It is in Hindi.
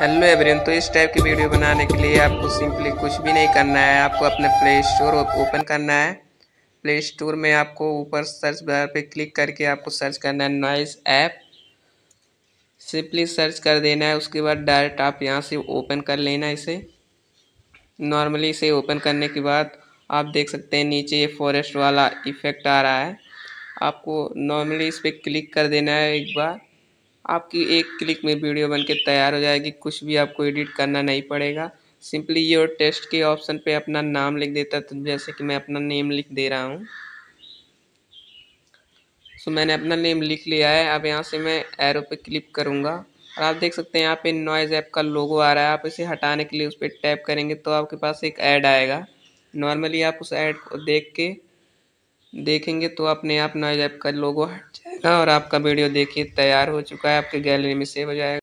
हेलो एवरीवन, तो इस टाइप की वीडियो बनाने के लिए आपको सिंपली कुछ भी नहीं करना है। आपको अपने प्ले स्टोर ओपन करना है। प्ले स्टोर में आपको ऊपर सर्च बार पे क्लिक करके आपको सर्च करना है नॉइस ऐप। सिंपली सर्च कर देना है। उसके बाद डायरेक्ट आप यहाँ से ओपन कर लेना इसे। नॉर्मली इसे ओपन करने के बाद आप देख सकते हैं नीचे ये फॉरेस्ट वाला इफेक्ट आ रहा है। आपको नॉर्मली इस पर क्लिक कर देना है एक बार। आपकी एक क्लिक में वीडियो बनके तैयार हो जाएगी। कुछ भी आपको एडिट करना नहीं पड़ेगा। सिंपली ये और टेक्स्ट के ऑप्शन पे अपना नाम लिख देता है। तो जैसे कि मैं अपना नेम लिख दे रहा हूँ। सो मैंने अपना नेम लिख लिया है। अब यहाँ से मैं एरो पे क्लिक करूँगा और आप देख सकते हैं यहाँ पे नॉइज़ ऐप का लोगो आ रहा है। आप इसे हटाने के लिए उस पर टैप करेंगे तो आपके पास एक ऐड आएगा। नॉर्मली आप उस ऐड को देखेंगे तो अपने आप नॉइज़ ऐप का लोगो हट जाएगा और आपका वीडियो देखिए तैयार हो चुका है, आपके गैलरी में सेव हो जाएगा।